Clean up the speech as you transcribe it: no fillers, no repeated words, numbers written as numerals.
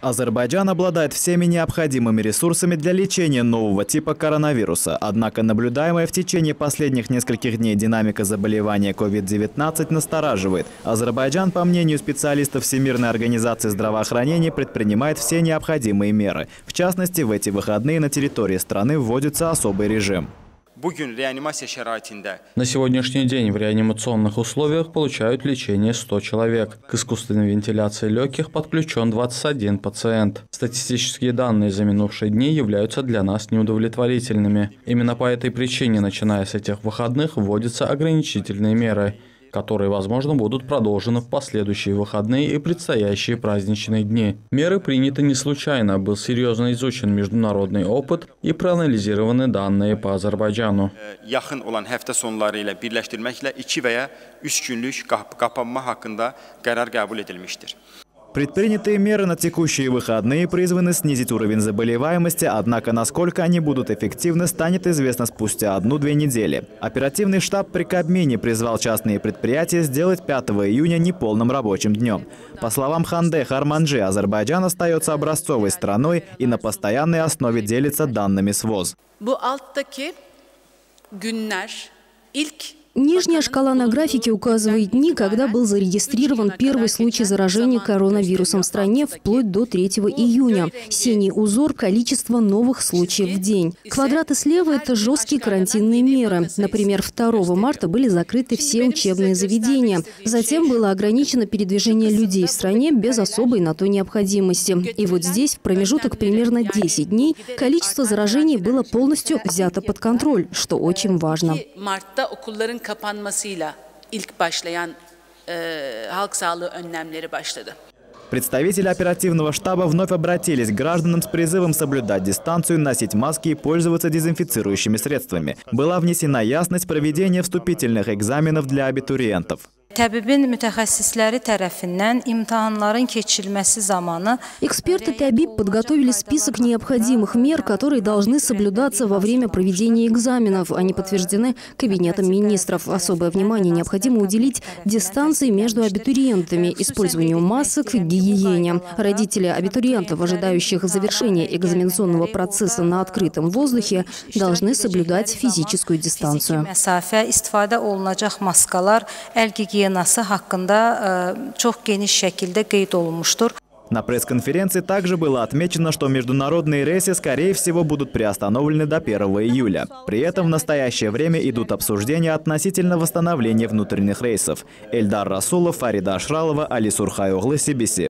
Азербайджан обладает всеми необходимыми ресурсами для лечения нового типа коронавируса. Однако наблюдаемая в течение последних нескольких дней динамика заболевания COVID-19 настораживает. Азербайджан, по мнению специалистов Всемирной организации здравоохранения, предпринимает все необходимые меры. В частности, в эти выходные на территории страны вводится особый режим. На сегодняшний день в реанимационных условиях получают лечение 100 человек. К искусственной вентиляции легких подключен 21 пациент. Статистические данные за минувшие дни являются для нас неудовлетворительными. Именно по этой причине, начиная с этих выходных, вводятся ограничительные меры, которые, возможно, будут продолжены в последующие выходные и предстоящие праздничные дни. Меры приняты не случайно, был серьезно изучен международный опыт и проанализированы данные по Азербайджану. Предпринятые меры на текущие выходные призваны снизить уровень заболеваемости, однако насколько они будут эффективны, станет известно спустя 1-2 недели. Оперативный штаб при Кабмине призвал частные предприятия сделать 5 июня неполным рабочим днем. По словам Ханде Харманджи, Азербайджан остается образцовой страной и на постоянной основе делится данными с ВОЗ. Нижняя шкала на графике указывает дни, когда был зарегистрирован первый случай заражения коронавирусом в стране вплоть до 3 июня. Синий узор – количество новых случаев в день. Квадраты слева – это жесткие карантинные меры. Например, 2 марта были закрыты все учебные заведения. Затем было ограничено передвижение людей в стране без особой на то необходимости. И вот здесь, в промежуток примерно 10 дней, количество заражений было полностью взято под контроль, что очень важно. Представители оперативного штаба вновь обратились к гражданам с призывом соблюдать дистанцию, носить маски и пользоваться дезинфицирующими средствами. Была внесена ясность проведения вступительных экзаменов для абитуриентов. Эксперты ТАБИП подготовили список необходимых мер, которые должны соблюдаться во время проведения экзаменов. Они подтверждены Кабинетом министров. Особое внимание необходимо уделить дистанции между абитуриентами, использованию масок, гигиене. Родители абитуриентов, ожидающих завершения экзаменационного процесса на открытом воздухе, должны соблюдать физическую дистанцию. На пресс-конференции также было отмечено, что международные рейсы, скорее всего, будут приостановлены до 1 июля. При этом в настоящее время идут обсуждения относительно восстановления внутренних рейсов. Эльдар Расулов, Фарида Ашралова, Али Сурхайоглы, CBC.